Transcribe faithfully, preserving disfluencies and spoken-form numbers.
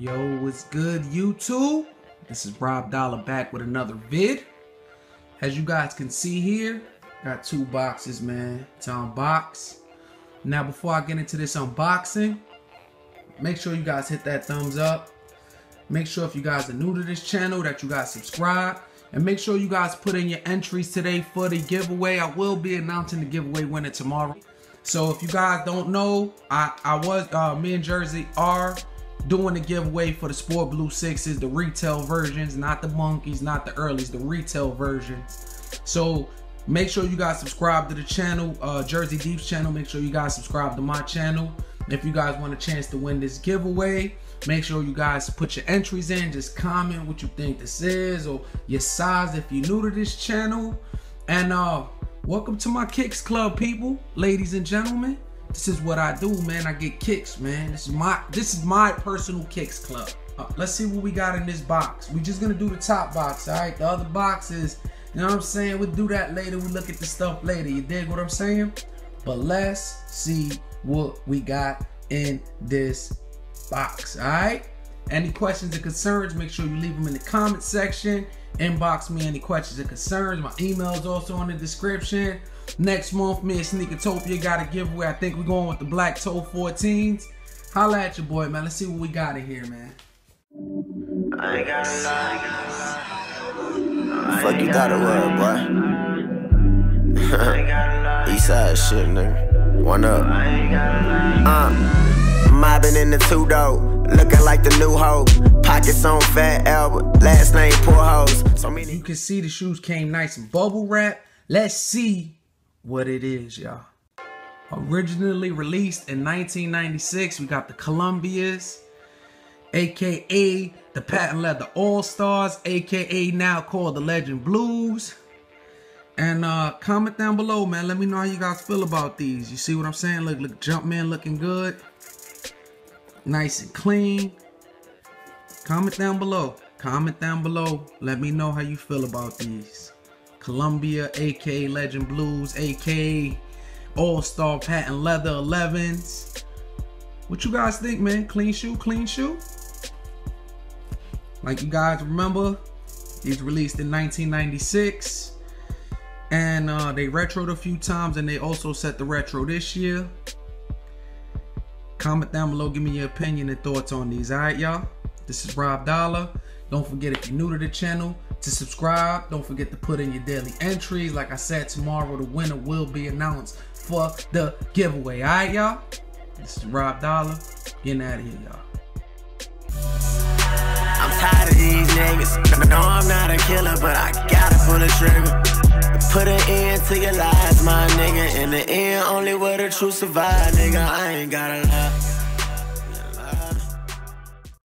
Yo, what's good, YouTube? This is Rob Dollar back with another vid. As you guys can see here, got two boxes, man, to unbox. Now, before I get into this unboxing, make sure you guys hit that thumbs up. Make sure if you guys are new to this channel that you guys subscribe. And make sure you guys put in your entries today for the giveaway. I will be announcing the giveaway winner tomorrow. So if you guys don't know, I, I was, uh, me and Jersey are doing the giveaway for the Sport Blue Sixes, the retail versions, not the monkeys, not the earlies, the retail versions. So make sure you guys subscribe to the channel, uh, Jersey Deep's channel. Make sure you guys subscribe to my channel. If you guys want a chance to win this giveaway, make sure you guys put your entries in. Just comment what you think this is or your size if you're new to this channel. And uh, welcome to my Kicks Club, people, ladies and gentlemen. This is what I do, man. I get kicks, man. This is my this is my personal Kicks Club. Uh, let's see what we got in this box. We're just gonna do the top box, all right? The other boxes, you know what I'm saying? We'll do that later. We look at the stuff later. You dig what I'm saying? But let's see what we got in this box, all right? Any questions or concerns, make sure you leave them in the comment section. Inbox me any questions or concerns. My email is also in the description. Next month, me and Sneakertopia got a giveaway. I think we're going with the black toe fourteens. Holla at your boy, man. Let's see what we got in here, man. I ain't got a fuck you gotta run, boy. Eastside shit, nigga. One up. Uh, mobbing in the two dope. Looking like the new hoe, pockets on Fat Albert, last name poor hoes. So many. You can see the shoes came nice and bubble wrap. Let's see what it is, y'all. Originally released in nineteen ninety-six, we got the Columbias, aka the Patent Leather All Stars, aka now called the Legend Blues. And uh, comment down below, man. Let me know how you guys feel about these. You see what I'm saying? Look, look, Jumpman looking good. Nice and clean. Comment down below. Comment down below. Let me know how you feel about these. Columbia, aka Legend Blues, aka All-Star Patent Leather elevens. What you guys think, man? Clean shoe, clean shoe. Like you guys remember, these released in nineteen ninety-six. And uh, they retroed a few times, and they also set the retro this year. Comment down below, give me your opinion and thoughts on these, all right, y'all? This is Rob Dollar. Don't forget, if you're new to the channel, to subscribe. Don't forget to put in your daily entries. Like I said, tomorrow the winner will be announced for the giveaway, all right, y'all? This is Rob Dollar. Getting out of here, y'all. I'm tired of these niggas. No, I'm not a killer, but I gotta pull the trigger. Put an end to your lies, my nigga. In the end, only where the truth survive, nigga. I ain't gotta lie.